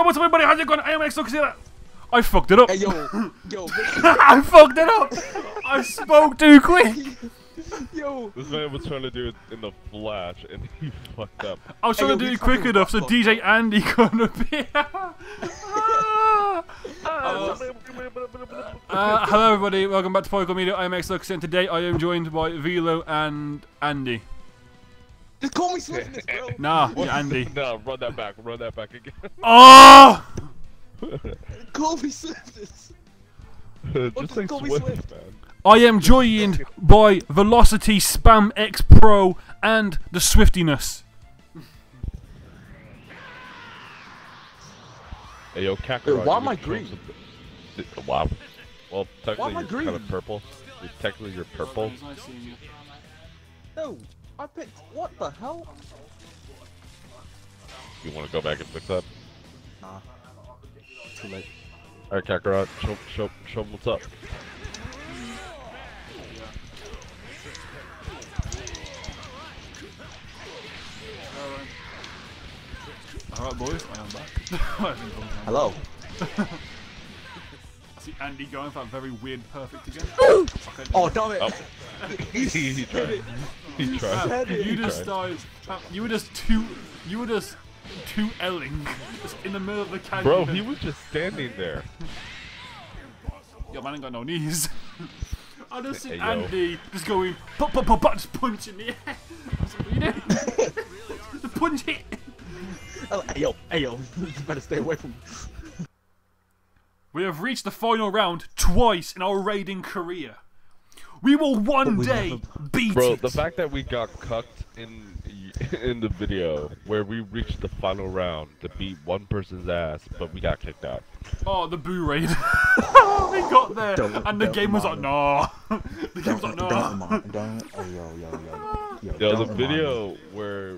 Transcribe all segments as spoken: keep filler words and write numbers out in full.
yo, what's up everybody, how's it going? I am x L zero coST kiLLer. I fucked it up. Hey, yo, yo. I fucked it up. I spoke too quick. Yo. This man was trying to do it in the flash and he fucked up. I was trying hey, yo, to do it quick enough so D J Andy couldn't appear. Uh, hello everybody, welcome back to PolyCore Media. I am x L zero coST kiLLer and today I am joined by Velo and Andy. Just call me Swift Nissassa, bro. Nah, yeah, Andy. Nah, run that back, run that back again. Oh! Call me Swift Nissassa. Just say Swift, Swift, man. I am joined by Velocity Spam X Pro and the Swiftiness. Hey yo, Kakarot. Why am I green? Wow. Well, technically you're green? kind of purple. You're technically you're purple. No. I picked. What the hell? You want to go back and fix that? Nah. Too late. Alright, Kakarot, show, show, show them what's up. Alright, boys, I am back. Hello. I see Andy going for that very weird perfect again. Okay, oh, damn it! Oh. Easy try. You, tried. Tried. you just died. You were just two. You were just two L-ing just in the middle of the canyon. Bro, he was just standing there. Yo, man ain't got no knees. I just see hey, Andy yo. just going pop pop pop pop, just punch in the air. What are you doing? The punch hit. Oh, hey yo, hey yo, you better stay away from me. We have reached the final round twice in our raiding career. We will one we day never... beat Bro, it. The fact that we got cucked in in the video where we reached the final round to beat one person's ass, but we got kicked out. Oh, the boo raid. We got there, don't, and the don't game was like, nah. The game was like, nah. There was a video where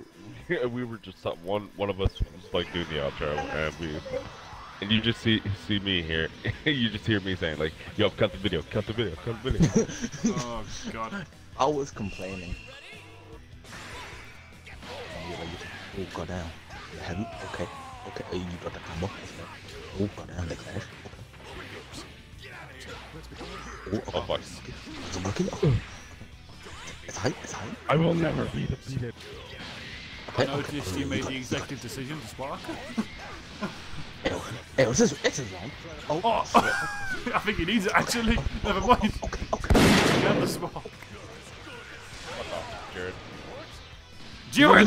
we were just one one of us was like doing the outro, and we. And you just see see me here. You just hear me saying like, "Yo, cut the video, cut the video, cut the video." Oh god! I was complaining. Oh god damn! You haven't? Okay, okay. You got the combo. Oh god damn! The clash. Oh fuck! It's working. It's high. It's high. I will never be defeated. I noticed you made the executive decision to spark. Hey, what's this? It's his wrong. Oh, oh, oh. I think he needs it actually. Okay. Never mind. Okay, okay. He had the spark. Fuck off, Jiren. Jiren!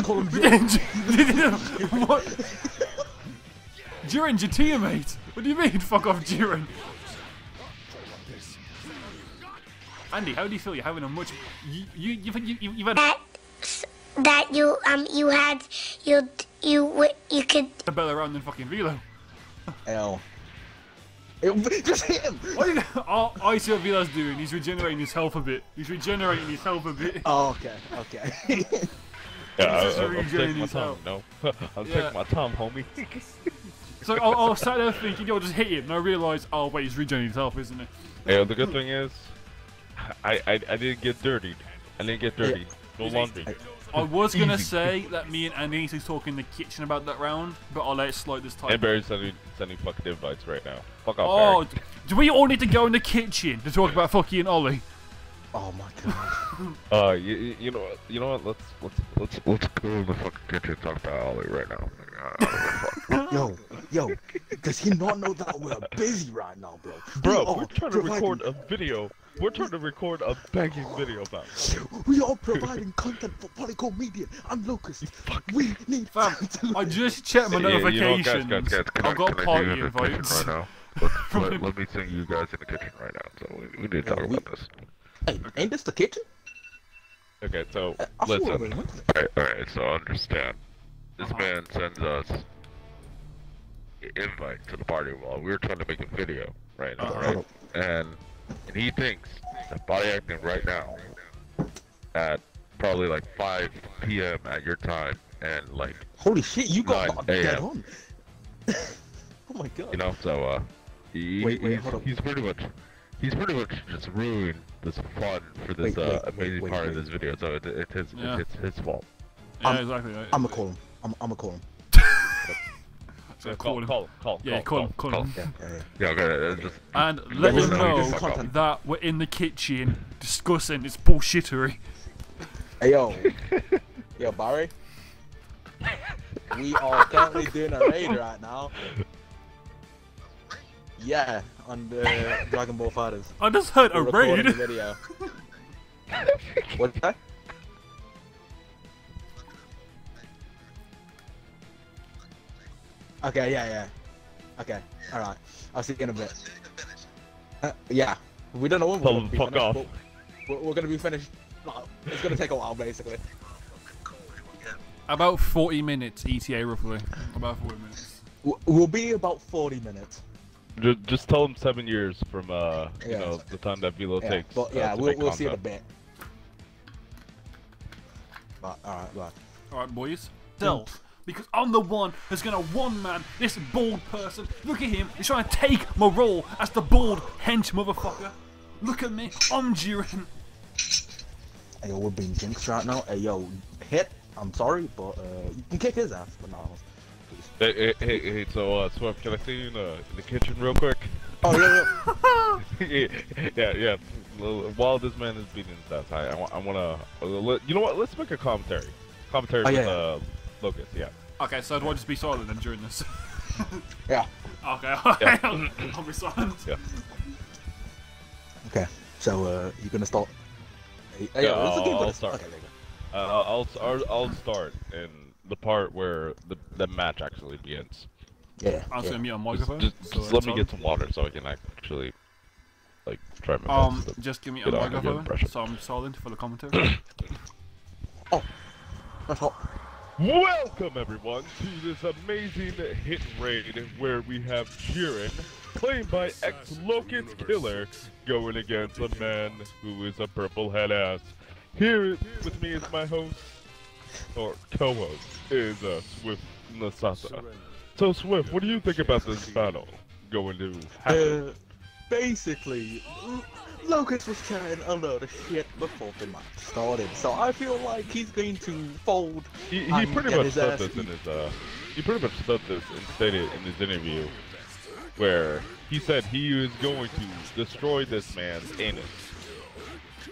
Jiren! What? Jiren's your teammate! What do you mean, fuck off, Jiren? Andy, how do you feel you're having a much. You, you, you've, you, you've had. That, that you, um, you had. You, you, you could. A better round than fucking Velo. Ow. It, just hit him! Oh, I see what Vila's doing. He's regenerating his health a bit. He's regenerating his health a bit. Oh, okay, okay. Yeah, He's I, I, I'm taking my time, no. I'm yeah. taking my time, homie. So I, I was sat there thinking, yo, just hit him. And I realised, oh, wait, he's regenerating his health, isn't it? Yeah, the good thing is, I, I, I didn't get dirty. I didn't get dirty. Yeah. No laundry. I, I was going to say that me and Andy need to talk in the kitchen about that round, but I'll let it slide this time. And Barry's sending, sending fucking invites right now. Fuck off, Barry. Oh, do we all need to go in the kitchen to talk about fucking Ollie? Oh my god. uh, you, you know what, you know what, let's, let's, let's, let's go in the fucking kitchen and talk about Ollie right now. Fuck. Yo, yo, does he not know that we're busy right now, bro? Bro, we we're trying to record a video. We're trying to record a banging video about it. We are providing content for PolyCore Media and L zero coST. We need to I just checked my yeah, notifications. You know, guys, guys, guys, I've got party invites. Right now. Let, let me sing you guys in the kitchen right now. So we, we need to talk about this. Hey, ain't this the kitchen? Okay, so uh, listen. Alright, alright, so understand. This uh-huh. man sends us an invite to the party while we were trying to make a video right now, uh-huh. right? And And he thinks that body acting right now at probably like five P M at your time and like holy shit, you got dead on. Oh my god! You know, so uh, he, wait, wait, he's, hold on. he's pretty much he's pretty much just ruined this fun for this wait, uh, wait, amazing wait, part wait, of this video. So it, it's his yeah. it's, it's his fault. Yeah, I'm, exactly. Right. I'm gonna call him. I'm I'm gonna call him. So no, call, call him. Call, call, yeah, call, call, call him. Call him. Yeah, yeah, yeah. yeah okay, just... And let him know that we're in the kitchen discussing this bullshittery. Hey, yo. Yo, Barry. We are currently doing a raid right now. Yeah, on the Dragon Ball FighterZ. I just heard we're a raid. Video. What's that? Okay, yeah, yeah. Okay, alright. I'll see you in a bit. Uh, yeah, we don't know when we're gonna be finished, we're, we're gonna be finished. It's gonna take a while, basically. About forty minutes, E T A roughly. About forty minutes. We'll be about forty minutes. Just tell them seven years from uh, you yeah. know, the time that Velo yeah. takes. But yeah, uh, we'll, we'll see in a bit. But alright, right. Alright, boys. Delve. Mm. Because I'm the one who's gonna one-man this bald person. Look at him, he's trying to take my role as the bald hench motherfucker. Look at me, I'm Jiren. Hey, yo, we're being jinxed right now. Hey, yo, Hit, I'm sorry, but uh, you can kick his ass, but no. Hey, hey, hey, hey, so, uh, Swift, can I see you in, uh, in the kitchen real quick? Oh, yeah, yeah. yeah, yeah. While this man is beating his ass, I, I, I wanna, uh, you know what, let's make a commentary. Commentary oh, yeah, with, yeah. uh, Focus, yeah. Okay, so do I just be silent then during this? yeah. Okay, yeah. I'll, I'll be silent. Yeah. Okay, so uh, you're gonna start. Hey, yeah, yo, I'll, I'll start. Okay, there you go. Uh, I'll, I'll I'll start in the part where the the match actually begins. Yeah. I'm yeah. gonna mute on microphone. Just, just, so just let me get some water so I can actually like try my um, best. Um, just give me a microphone so I'm silent for the commentary. oh, that's hot. Welcome everyone to this amazing hit raid where we have Jiren, played by x L zero coST kiLLer, going against a man who is a purple head ass. Here with me is my host, or co-host, is uh, Swift Nissassa. So Swift, what do you think about this battle going to happen? Uh, basically, L zero coST was carrying a load of shit before the match started, so I feel like he's going to fold. He, he pretty much said this in his uh, he pretty much said this and stated in his interview, where he said he is going to destroy this man's anus.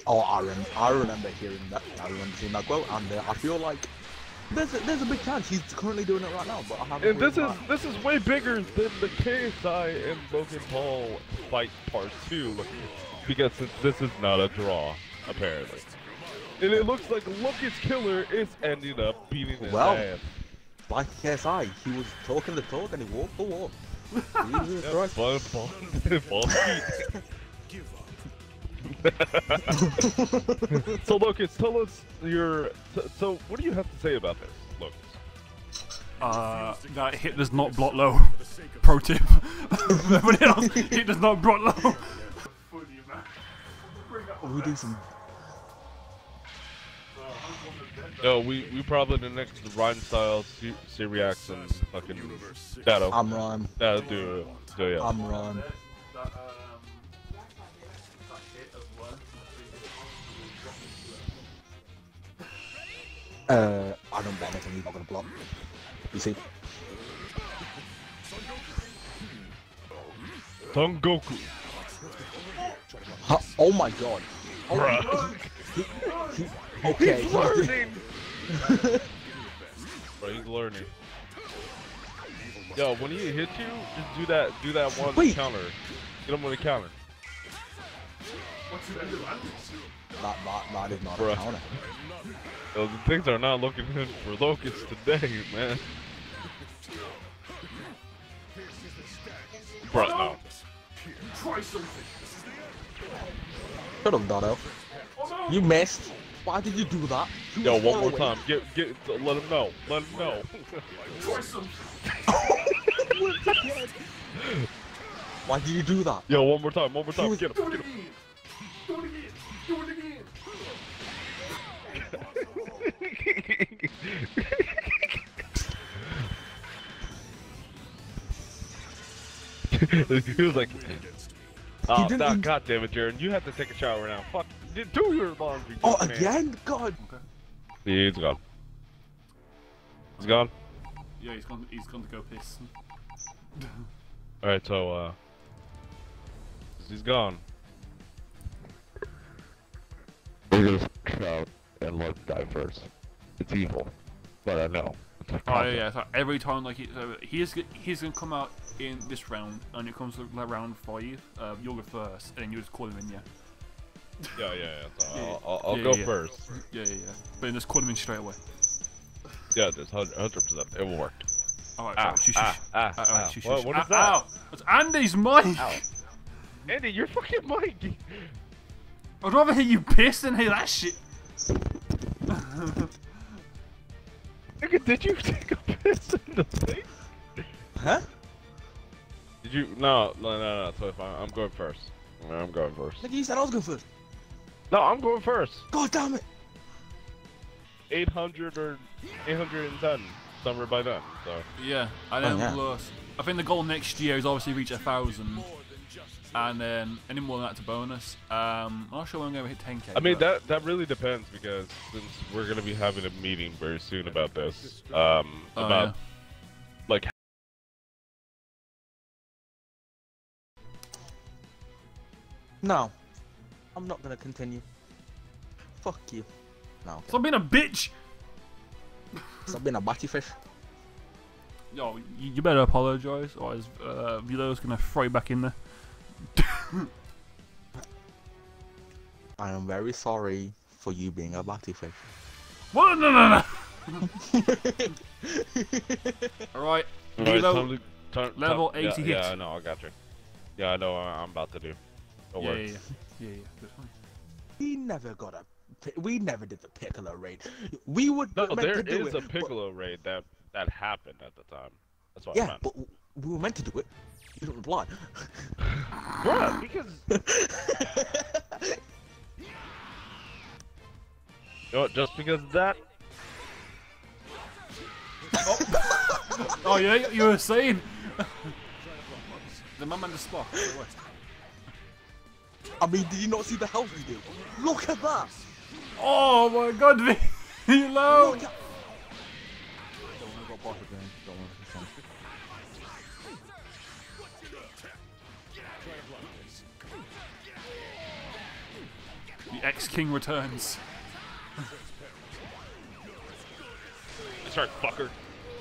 Oh, I, rem I remember hearing that. I remember seeing that quote, and uh, I feel like there's a, there's a big chance he's currently doing it right now. But I haven't. And this is that. This is way bigger than the K S I and Logan Paul fight part two. Because this is not a draw, apparently. And it looks like L zero coST kiLLer is ending up beating his well, ass. Well, like K S I, he was talking the talk and he walked the walk. Jesus Christ. Ball, ball, ball feet. Give up. So L zero coST, tell us your... So, so what do you have to say about this, L zero coST? Uh, that Hit does not block low. Pro tip. Everybody else, Hit does not block low. Oh, we do some. No, we we probably the next Rhyme style, C-Reacts, and fucking Shadow. I'm Rhyme. That'll do it. So yeah. I'm Rhyme. Uh, I don't want anything. He's not gonna block. You see? Son Goku. Huh? Oh my god. Oh my god. He, he, okay. He's learning. Bro, he's learning. Yo, when he hits you, just do that do that one Wait. counter. Get him with a counter. Not not not is not Bruh. a counter. Yo, the things are not looking good for L zero coST today, man. Bro, no. Try something. Shut up, Dono. You missed. Why did you do that? You Yo, one more away. time. Get, get, let him know. Let him know. Why did you do that? Yo, one more time. One more time. Get him. Get him. Do it again. Do it again. Do it again. He was like. Oh, no, even... God damn it, Jiren. You have to take a shower now. Fuck. Do your laundry. Oh, man. Again? God. Okay. Yeah, he's gone. He's gone? Yeah, he's gone, he's gone to go piss. Alright, so, uh... he's gone. We're gonna f*** out and let die first. It's evil. But I know. Oh yeah, so every time like he, so he's he's gonna come out in this round, and it comes to round five. Uh, you'll go first, and then you just call him in, yeah. Yeah, yeah, yeah. So yeah I'll, I'll, I'll yeah, go yeah. first. Yeah, yeah, yeah. But then just call him in straight away. Yeah, that's one hundred percent. It will work. All right, ah, shoot, ah, shoot, ah, ah, ah, right, what, what is ah, that? Ow. It's Andy's mic. Ow. Andy, you're fucking mic. I'd rather hear you piss than hear that shit. Did you take a piss in the face? Huh? Did you? No, no, no, no. Totally fine. I'm going first. I'm going first. Like you said, I was going first. No, I'm going first. God damn it! eight hundred or eight hundred ten, somewhere by then. So. Yeah, I know. Oh, yeah. I think the goal next year is obviously reach a thousand, and then any more than that's a bonus. Um, I'm not sure when I'm going to hit ten K. I mean, but... that that really depends, because since we're going to be having a meeting very soon about this, um, oh, about yeah. like. No, I'm not going to continue. Fuck you. No. Stop being a bitch. Stop being a batty fish. Yo, you better apologize, or is uh, Velo's going to throw you back in there. I am very sorry for you being a batty fish. What? No, no, no! Alright, right, level, level eighty yeah, hits. Yeah, I know, I got you. Yeah, I know what I'm about to do. Don't yeah, worry. Yeah, yeah, yeah, yeah. We never got a... We never did the Piccolo raid. We would... No, there is it, a Piccolo but... raid that, that happened at the time. That's what yeah, I meant. Yeah, but we were meant to do it. You don't reply. Bruh, because... you know what, just because of that... Oh, oh yeah, you were saying... the mum and the spot. I mean, did you not see the health you do? Look at that! Oh my god, V! You low! At... Don't wanna go past it, man. Don't wanna go past it. The X-King returns. That's right, fucker.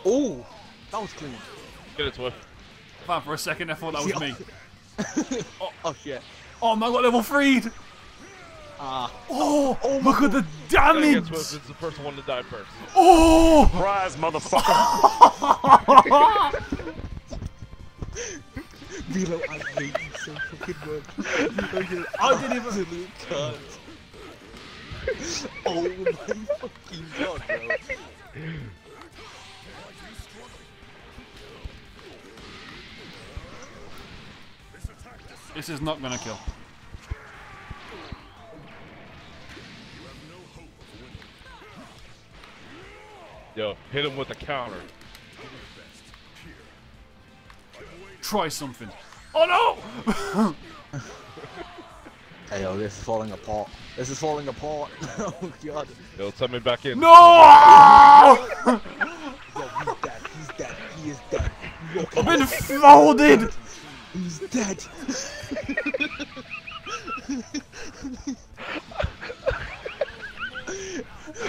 Oh, that was clean. Get it, Swift. Man, for a second I thought that was me. oh, oh, shit. Oh, man, I got level three'd. Uh, oh, oh, look at the damage. It's the first one to die first. Oh! Surprise, motherfucker. Velo, I hate you so fucking much. Velo, I didn't even absolute cunt. Oh my fucking god, bro. This is not gonna kill. Yo, hit him with a counter. Try something. Oh no! Hey yo, this is falling apart. This is falling apart. Oh god. Yo, send me back in. No! Yo, he's dead. He's dead. He is dead. I've been folded. He's dead.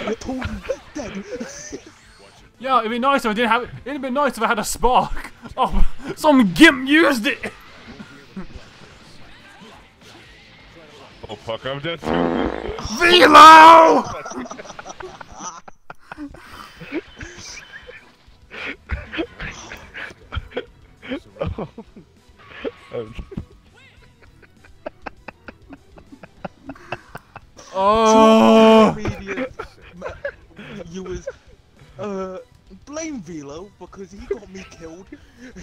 I told you, dead. Yeah, it'd be nice if I didn't have it. It'd be nice if I had a spark. Oh, some gimp used it! Oh fuck, I'm dead too! VELO! Oh! You was... Uh... Blame Velo because he got me killed.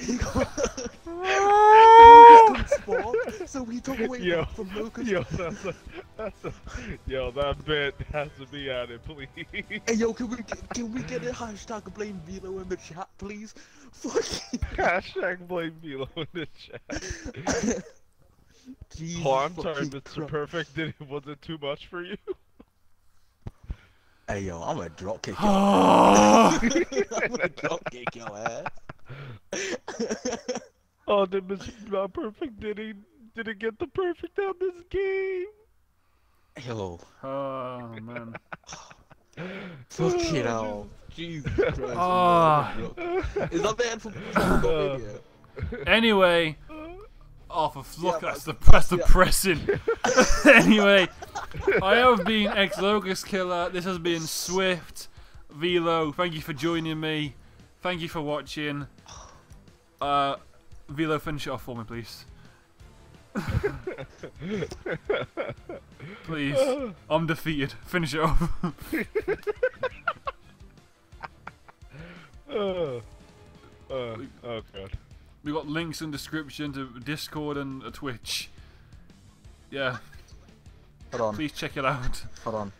He got. Locust spawn, so he took away yo, from Locust. Yo, that's a, that's a, yo, that bit has to be added, please. Hey, yo, can we can we get a hashtag blame Velo in the chat, please? Fuck. Hashtag blame Velo in the chat. Jesus oh, I'm sorry, Mister Perfect. Did it was it too much for you? Hey yo, I'm a drop kick your ass. I'm a drop kick your ass. Oh, did Mister Not Perfect, did he, did he get the perfect out this game? Hello. Oh, man. Look it out. Jesus Christ. Oh. Is that the end from PolyCore Media? Anyway. Off of look, yeah, that's the press yeah. depressing. Anyway, I have been x L zero coST kiLLer. This has been Swift, Velo. Thank you for joining me. Thank you for watching. Uh, Velo, finish it off for me, please. Please, I'm defeated. Finish it off. oh. Oh. oh god. We got links in description to Discord and Twitch. Yeah. Hold on. Please check it out. Hold on.